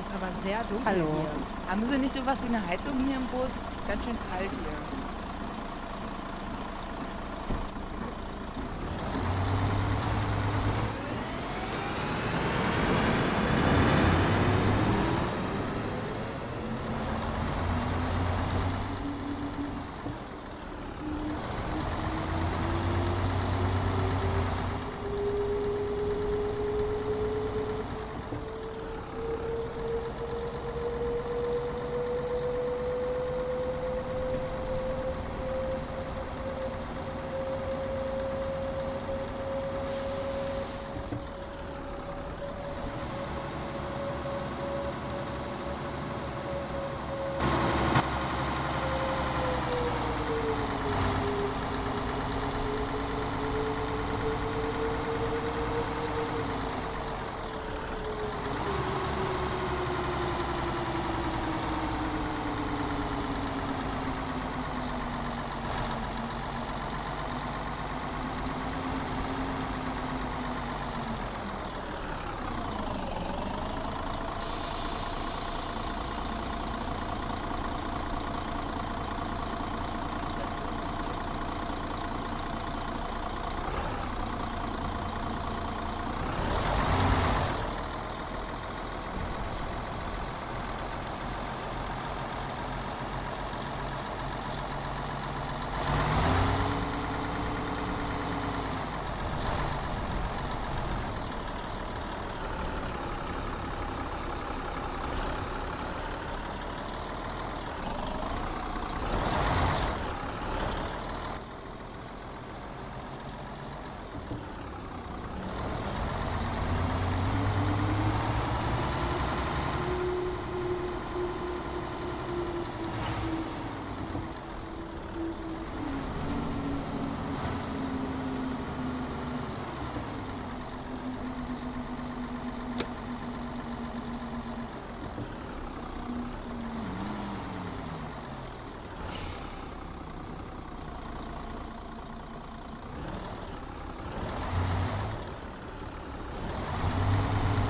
Es ist aber sehr dunkel. Hallo. Hier. Haben Sie nicht sowas wie eine Heizung hier im Bus? Ist ganz schön kalt hier.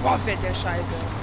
Boah, fährt der Scheiße.